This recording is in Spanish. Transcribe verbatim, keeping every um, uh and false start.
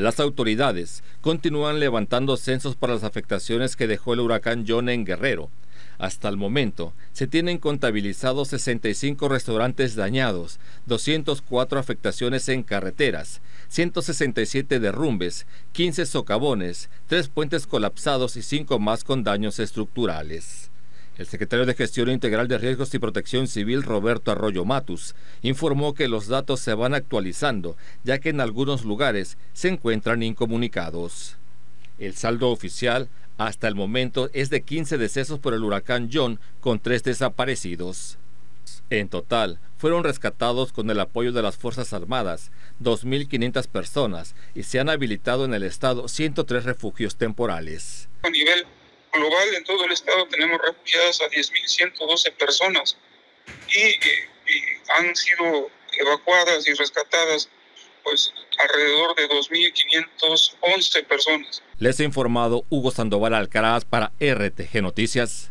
Las autoridades continúan levantando censos para las afectaciones que dejó el huracán John en Guerrero. Hasta el momento, se tienen contabilizados sesenta y cinco restaurantes dañados, doscientas cuatro afectaciones en carreteras, ciento sesenta y siete derrumbes, quince socavones, tres puentes colapsados y cinco más con daños estructurales. El secretario de Gestión Integral de Riesgos y Protección Civil, Roberto Arroyo Matus, informó que los datos se van actualizando, ya que en algunos lugares se encuentran incomunicados. El saldo oficial hasta el momento es de quince decesos por el huracán John, con tres desaparecidos. En total, fueron rescatados con el apoyo de las Fuerzas Armadas dos mil quinientas personas y se han habilitado en el estado ciento tres refugios temporales. A nivel global, en todo el estado tenemos refugiadas a diez mil ciento doce personas y, y han sido evacuadas y rescatadas pues alrededor de dos mil quinientas once personas. Les ha informado Hugo Sandoval Alcaraz para R T G Noticias.